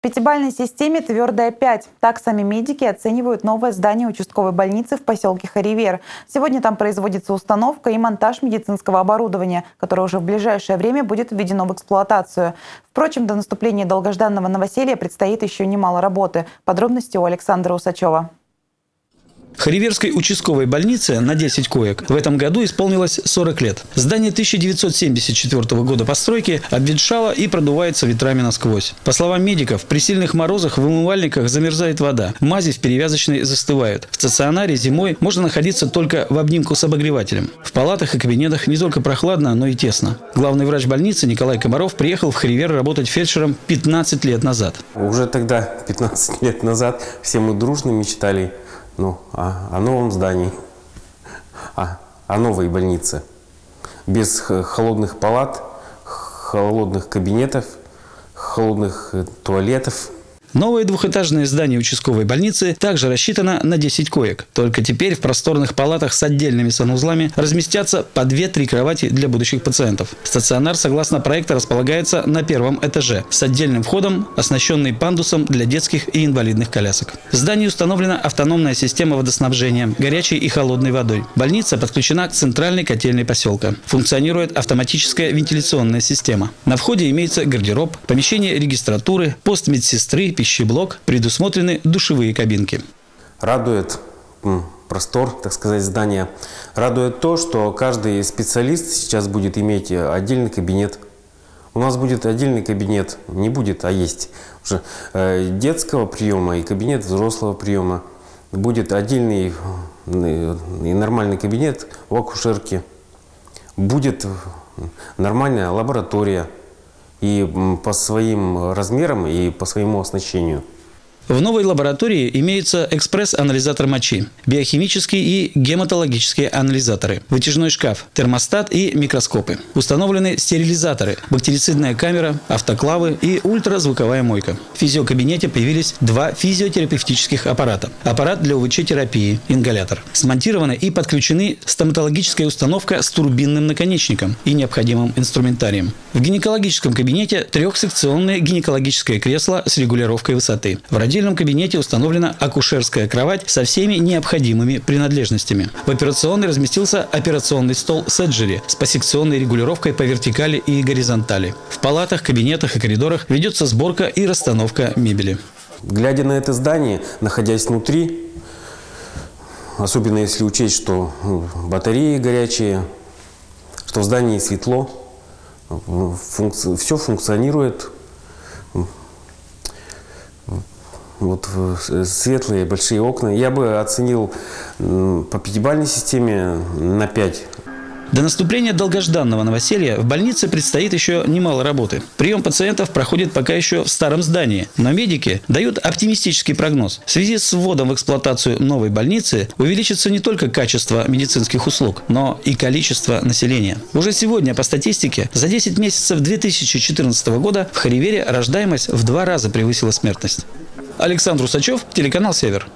В пятибалльной системе твердая 5. Так сами медики оценивают новое здание участковой больницы в поселке Хорей-Вер. Сегодня там производится установка и монтаж медицинского оборудования, которое уже в ближайшее время будет введено в эксплуатацию. Впрочем, до наступления долгожданного новоселья предстоит еще немало работы. Подробности у Александра Усачева. Хорей-Верской участковой больнице на 10 коек в этом году исполнилось 40 лет. Здание 1974 года постройки обветшало и продувается ветрами насквозь. По словам медиков, при сильных морозах в умывальниках замерзает вода, мази в перевязочной застывают. В стационаре зимой можно находиться только в обнимку с обогревателем. В палатах и кабинетах не только прохладно, но и тесно. Главный врач больницы Николай Комаров приехал в Хорей-Вер работать фельдшером 15 лет назад. Уже тогда, 15 лет назад, все мы дружно мечтали о новом здании, о новой больнице. Без холодных палат, холодных кабинетов, холодных туалетов. Новое двухэтажное здание участковой больницы также рассчитано на 10 коек. Только теперь в просторных палатах с отдельными санузлами разместятся по 2-3 кровати для будущих пациентов. Стационар, согласно проекту, располагается на первом этаже с отдельным входом, оснащенный пандусом для детских и инвалидных колясок. В здании установлена автономная система водоснабжения горячей и холодной водой. Больница подключена к центральной котельной поселка. Функционирует автоматическая вентиляционная система. На входе имеется гардероб, помещение регистратуры, пост медсестры, пищеблок, предусмотрены душевые кабинки. Радует простор, так сказать, здания. Радует то, что каждый специалист сейчас будет иметь отдельный кабинет. У нас будет отдельный кабинет, не будет, а есть уже детского приема и кабинет взрослого приема. Будет отдельный и нормальный кабинет у акушерки. Будет нормальная лаборатория. И по своим размерам, и по своему оснащению. В новой лаборатории имеются экспресс-анализатор мочи, биохимические и гематологические анализаторы, вытяжной шкаф, термостат и микроскопы. Установлены стерилизаторы, бактерицидная камера, автоклавы и ультразвуковая мойка. В физиокабинете появились 2 физиотерапевтических аппарата. Аппарат для УВЧ-терапии, ингалятор. Смонтированы и подключены стоматологическая установка с турбинным наконечником и необходимым инструментарием. В гинекологическом кабинете 3-секционное гинекологическое кресло с регулировкой высоты. В отдельном кабинете установлена акушерская кровать со всеми необходимыми принадлежностями. В операционной разместился операционный стол «Седжери» с посекционной регулировкой по вертикали и горизонтали. В палатах, кабинетах и коридорах ведется сборка и расстановка мебели. Глядя на это здание, находясь внутри, особенно если учесть, что батареи горячие, что в здании светло, все функционирует. Светлые большие окна. Я бы оценил по пятибалльной системе на 5. До наступления долгожданного новоселья в больнице предстоит еще немало работы. Прием пациентов проходит пока еще в старом здании, но медики дают оптимистический прогноз. В связи с вводом в эксплуатацию новой больницы увеличится не только качество медицинских услуг, но и количество населения. Уже сегодня, по статистике, за 10 месяцев 2014 года в Хорей-Вере рождаемость в 2 раза превысила смертность. Александр Усачев, телеканал «Север».